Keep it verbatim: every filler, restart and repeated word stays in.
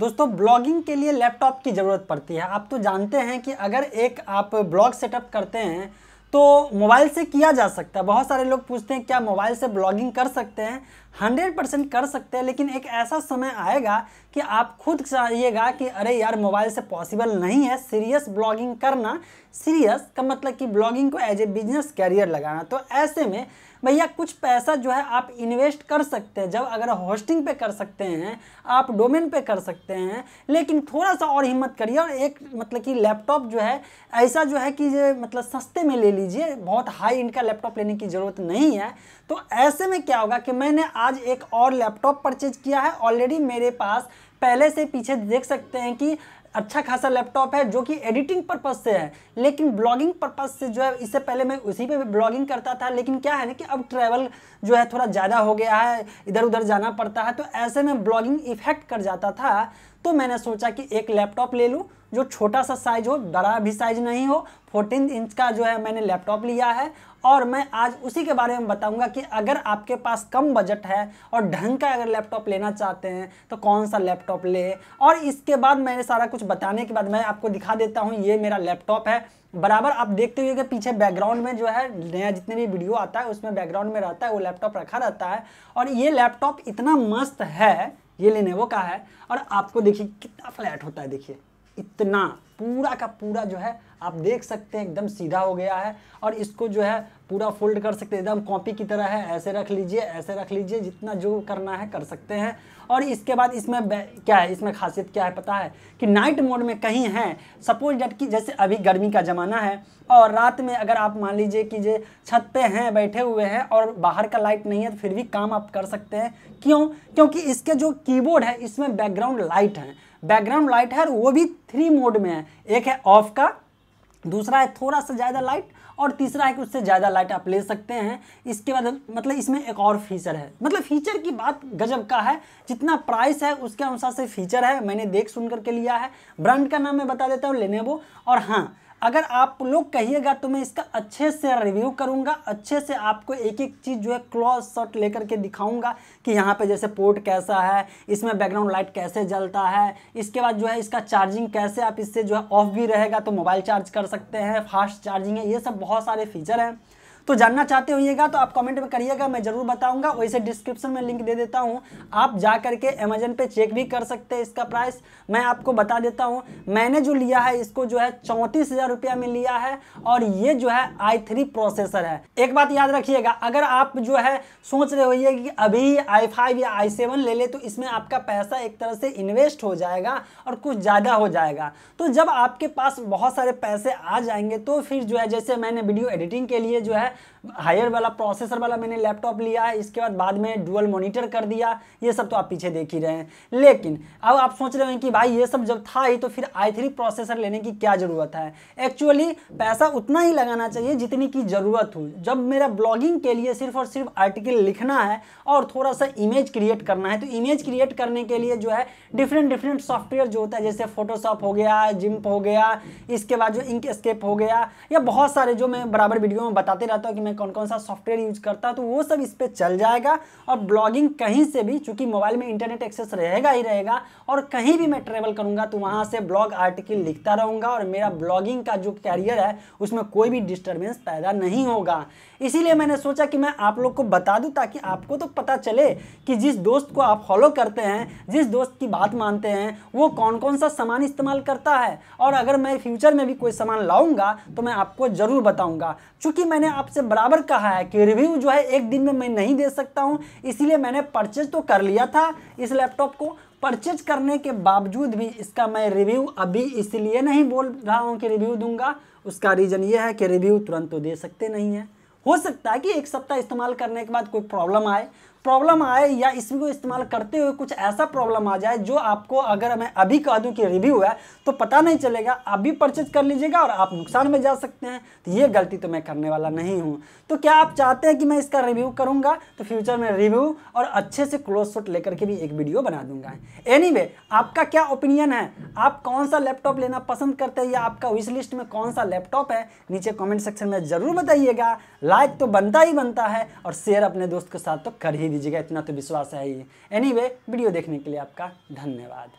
दोस्तों ब्लॉगिंग के लिए लैपटॉप की ज़रूरत पड़ती है। आप तो जानते हैं कि अगर एक आप ब्लॉग सेटअप करते हैं तो मोबाइल से किया जा सकता है। बहुत सारे लोग पूछते हैं क्या मोबाइल से ब्लॉगिंग कर सकते हैं। हंड्रेड परसेंट कर सकते हैं, लेकिन एक ऐसा समय आएगा कि आप खुद चाहिएगा कि अरे यार मोबाइल से पॉसिबल नहीं है सीरियस ब्लॉगिंग करना। सीरियस का मतलब कि ब्लॉगिंग को एज ए बिजनेस कैरियर लगाना। तो ऐसे में भैया कुछ पैसा जो है आप इन्वेस्ट कर सकते हैं। जब अगर होस्टिंग पे कर सकते हैं, आप डोमेन पे कर सकते हैं, लेकिन थोड़ा सा और हिम्मत करिए और एक मतलब कि लैपटॉप जो है ऐसा जो है कि ये मतलब सस्ते में ले लीजिए। बहुत हाई एंड का लैपटॉप लेने की ज़रूरत नहीं है। तो ऐसे में क्या होगा कि मैंने आज एक और लैपटॉप परचेज किया है। ऑलरेडी मेरे पास पहले से पीछे देख सकते हैं कि अच्छा खासा लैपटॉप है जो कि एडिटिंग पर्पज़ से है, लेकिन ब्लॉगिंग पर्पज़ से जो है इससे पहले मैं उसी पे भी ब्लॉगिंग करता था, लेकिन क्या है ना कि अब ट्रैवल जो है थोड़ा ज़्यादा हो गया है, इधर उधर जाना पड़ता है, तो ऐसे में ब्लॉगिंग इफ़ेक्ट कर जाता था। तो मैंने सोचा कि एक लैपटॉप ले लूँ जो छोटा सा साइज़ हो, बड़ा भी साइज़ नहीं हो। फोर्टीन इंच का जो है मैंने लैपटॉप लिया है और मैं आज उसी के बारे में बताऊंगा कि अगर आपके पास कम बजट है और ढंग का अगर लैपटॉप लेना चाहते हैं तो कौन सा लैपटॉप ले। और इसके बाद मैंने सारा कुछ बताने के बाद मैं आपको दिखा देता हूं, ये मेरा लैपटॉप है। बराबर आप देखते हुए कि पीछे बैकग्राउंड में जो है नया जितने भी वीडियो आता है उसमें बैकग्राउंड में रहता है वो लैपटॉप रखा रहता है। और ये लैपटॉप इतना मस्त है, ये लेनोवो का है। और आपको देखिए कितना फ्लैट होता है, देखिए इतना पूरा का पूरा जो है आप देख सकते हैं एकदम सीधा हो गया है। और इसको जो है पूरा फोल्ड कर सकते हैं, एकदम कॉपी की तरह है। ऐसे रख लीजिए, ऐसे रख लीजिए, जितना जो करना है कर सकते हैं। और इसके बाद इसमें क्या है, इसमें खासियत क्या है पता है कि नाइट मोड में कहीं है सपोज डेट कि जैसे अभी गर्मी का ज़माना है और रात में अगर आप मान लीजिए कि ये छत पे हैं, बैठे हुए हैं और बाहर का लाइट नहीं है तो फिर भी काम आप कर सकते हैं। क्यों? क्योंकि इसके जो कीबोर्ड है इसमें बैकग्राउंड लाइट है, बैकग्राउंड लाइट है और वो भी थ्री मोड में है। एक है ऑफ का, दूसरा है थोड़ा सा ज़्यादा लाइट, और तीसरा है कि उससे ज़्यादा लाइट आप ले सकते हैं। इसके बाद मतलब इसमें एक और फीचर है, मतलब फ़ीचर की बात गजब का है। जितना प्राइस है उसके अनुसार से फ़ीचर है। मैंने देख सुन करके लिया है, ब्रांड का नाम मैं बता देता हूँ, लेनोवो। और हाँ, अगर आप लोग कहिएगा तो मैं इसका अच्छे से रिव्यू करूंगा, अच्छे से आपको एक एक चीज़ जो है क्लोज शॉट लेकर के दिखाऊंगा कि यहाँ पे जैसे पोर्ट कैसा है, इसमें बैकग्राउंड लाइट कैसे जलता है, इसके बाद जो है इसका चार्जिंग कैसे आप इससे जो है ऑफ भी रहेगा तो मोबाइल चार्ज कर सकते हैं, फास्ट चार्जिंग है, ये सब बहुत सारे फीचर हैं। तो जानना चाहते होइएगा तो आप कमेंट में करिएगा, मैं ज़रूर बताऊंगा। वैसे डिस्क्रिप्शन में लिंक दे देता हूं, आप जा करके अमेजन पे चेक भी कर सकते हैं। इसका प्राइस मैं आपको बता देता हूं, मैंने जो लिया है इसको जो है चौंतीस हज़ार रुपया में लिया है। और ये जो है आई थ्री प्रोसेसर है। एक बात याद रखिएगा, अगर आप जो है सोच रहे होइए कि अभी आई फाइव या आई सेवन ले ले तो इसमें आपका पैसा एक तरह से इन्वेस्ट हो जाएगा और कुछ ज़्यादा हो जाएगा। तो जब आपके पास बहुत सारे पैसे आ जाएंगे तो फिर जो है जैसे मैंने वीडियो एडिटिंग के लिए जो है हायर वाला प्रोसेसर वाला मैंने लैपटॉप लिया है, इसके बाद बाद में डुअल मॉनिटर कर दिया, ये सब तो आप पीछे देख ही रहे हैं। लेकिन अब आप सोच रहे हैं कि भाई ये सब जब था ही तो फिर आई थ्री प्रोसेसर लेने की क्या ज़रूरत है। एक्चुअली पैसा उतना ही लगाना चाहिए जितनी की ज़रूरत हो। जब मेरा ब्लॉगिंग के लिए सिर्फ और सिर्फ आर्टिकल लिखना है और थोड़ा सा इमेज क्रिएट करना है, तो इमेज क्रिएट करने के लिए जो है डिफरेंट डिफरेंट सॉफ्टवेयर जो होता है जैसे फोटोशॉप हो गया, जिम्प हो गया, इसके बाद जो इंकस्केप हो गया, या बहुत सारे जो मैं बराबर वीडियो में बताते रहता कि मैं कौन कौन सा सॉफ्टवेयर यूज करता हूं, तो वो सब इस पे चल जाएगा। और ब्लॉगिंग कहीं से भी, चूंकि मोबाइल में इंटरनेट एक्सेस रहेगा ही रहेगा, और कहीं भी मैं ट्रेवल करूंगा तो वहां से ब्लॉग आर्टिकल लिखता रहूंगा और मेरा ब्लॉगिंग का जो कैरियर है उसमें कोई भी डिस्टर्बेंस पैदा नहीं होगा। इसीलिए मैंने सोचा कि मैं आप लोग को बता दूं ताकि आपको तो पता चले कि जिस दोस्त को आप फॉलो करते हैं, जिस दोस्त की बात मानते हैं, वो कौन कौन सा सामान इस्तेमाल करता है। और अगर मैं फ्यूचर में भी कोई सामान लाऊंगा तो मैं आपको ज़रूर बताऊँगा। चूँकि मैंने आपसे बराबर कहा है कि रिव्यू जो है एक दिन में मैं नहीं दे सकता हूँ, इसीलिए मैंने परचेज तो कर लिया था इस लैपटॉप को। परचेज करने के बावजूद भी इसका मैं रिव्यू अभी इसलिए नहीं बोल रहा हूँ कि रिव्यू दूंगा। उसका रीज़न ये है कि रिव्यू तुरंत तो दे सकते नहीं है। हो सकता है कि एक सप्ताह इस्तेमाल करने के बाद कोई प्रॉब्लम आए प्रॉब्लम आए या इसको इस्तेमाल करते हुए कुछ ऐसा प्रॉब्लम आ जाए जो आपको अगर मैं अभी कह दूं कि रिव्यू है तो पता नहीं चलेगा। आप भी परचेज कर लीजिएगा और आप नुकसान में जा सकते हैं, तो ये गलती तो मैं करने वाला नहीं हूँ। तो क्या आप चाहते हैं कि मैं इसका रिव्यू करूँगा तो फ्यूचर में रिव्यू और अच्छे से क्लोज शॉट लेकर के भी एक वीडियो बना दूंगा। एनीवे, आपका क्या ओपिनियन है, आप कौन सा लैपटॉप लेना पसंद करते हैं या आपका विश लिस्ट में कौन सा लैपटॉप है, नीचे कॉमेंट सेक्शन में ज़रूर बताइएगा। लाइक तो बनता ही बनता है और शेयर अपने दोस्त के साथ तो कर ही दीजिएगा, इतना तो विश्वास है ही। एनीवे, वीडियो देखने के लिए आपका धन्यवाद।